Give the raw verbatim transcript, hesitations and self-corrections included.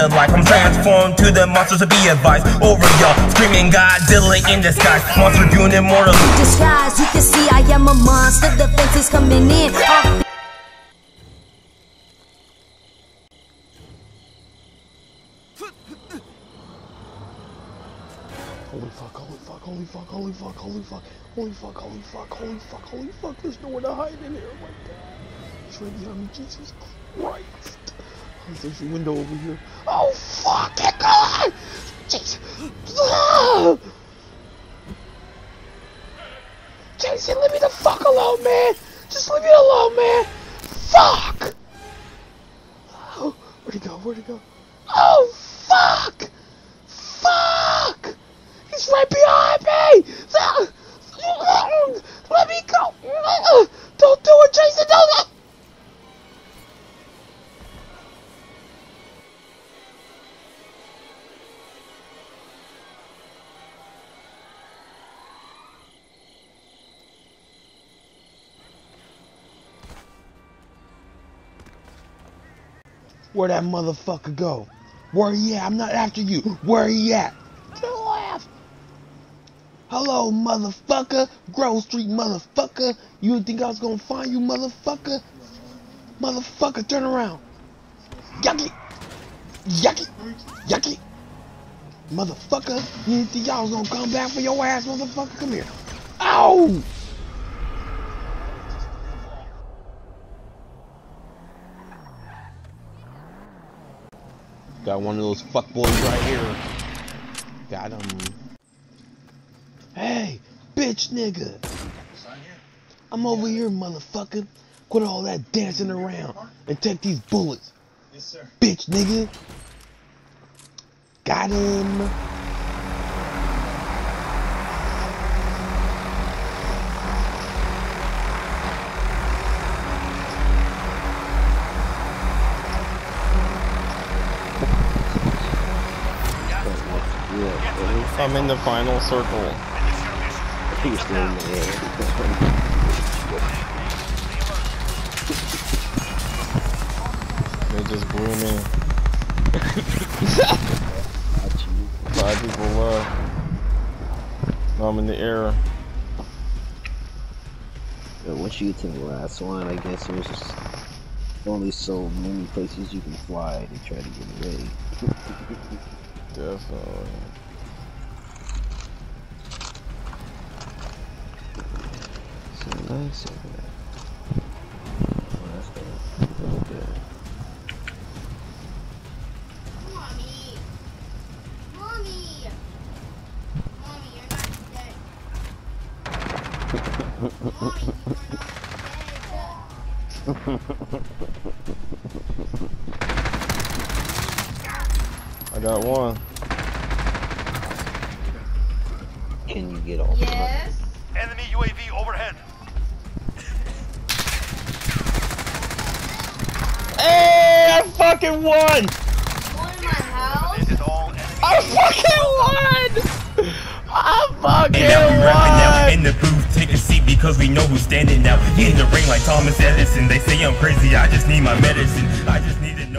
the life. I'm transformed to the monster, so be advised. Over y'all, screaming Godzilla in disguise. Monster doing immortal disguise. You can see I am a monster. The fence is coming in. Off Holy fuck, holy fuck, holy fuck, holy fuck, holy fuck, holy fuck, holy fuck, holy fuck, holy fuck, there's nowhere to hide in here, oh my god, it's right behind me, Jesus Christ, oh, there's a window over here, oh fuck it, god, Jason, ah! Jason, leave me the fuck alone, man, just leave me alone, man, fuck, oh, where'd he go, where'd he go, oh fuck, fuck, he's right behind me! Let me go! Don't do it, Jason! Don't! Where that motherfucker go? Where he at? I'm not after you. Where he at? Hello, motherfucker, Grove Street, motherfucker. You didn't think I was gonna find you, motherfucker? Motherfucker, turn around. Yucky, yucky, yucky. Motherfucker, you didn't think I was gonna come back for your ass, motherfucker? Come here. Ow! Got one of those fuckboys right here. Got him. Hey, bitch nigga. I'm over here, motherfucker. Quit all that dancing around and take these bullets. Yes, sir. Bitch nigga. Got him. I'm in the final circle. He's doing it. They just blew me. Five people left. I'm in the air. Yo, once you get to the last one, I guess there's just only so many places you can fly to try to get away. Definitely. Nice. I got one. Can you get all the money? Yes. Enemy U A V overhead. Hey, I fucking won! One in my house? I fucking won! I fucking and now we won! Out in the booth, take a seat because we know who's standing out. He in the ring like Thomas Edison. They say I'm crazy, I just need my medicine. I just need it.